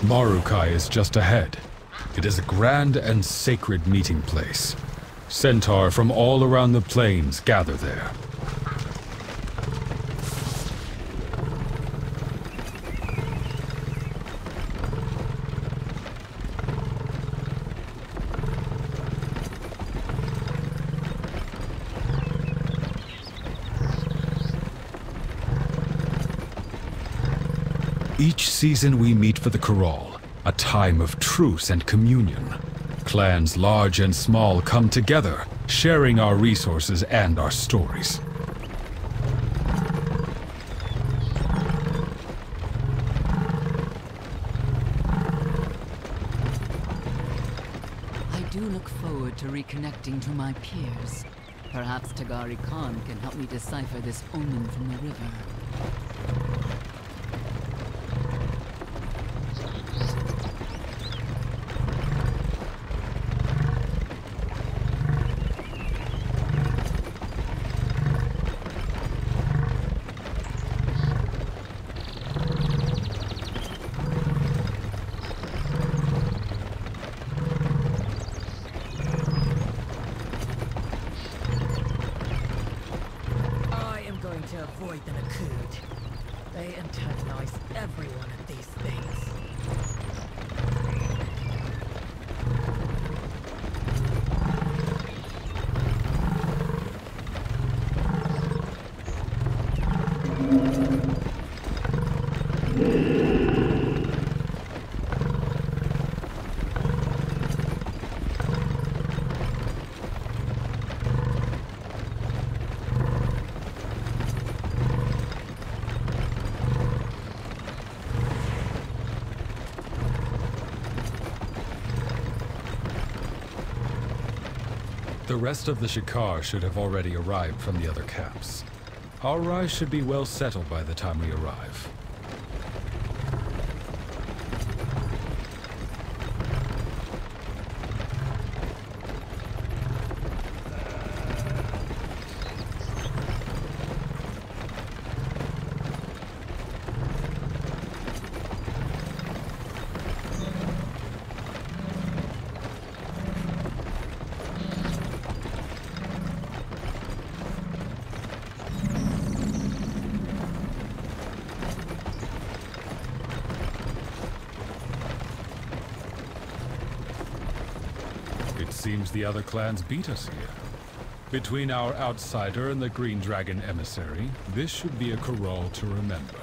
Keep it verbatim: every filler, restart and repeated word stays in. Maruukai is just ahead. It is a grand and sacred meeting place. Centaur from all around the plains gather there. Each season we meet for the Corral, a time of truce and communion. Clans large and small come together, sharing our resources and our stories. I do look forward to reconnecting to my peers. Perhaps Tagari Khan can help me decipher this omen from the river. To avoid them a coup. They antagonize everyone at these things. The rest of the Shikar should have already arrived from the other camps. Our rise should be well settled by the time we arrive. Seems the other clans beat us here. Between our outsider and the Green Dragon emissary, this should be a corral to remember.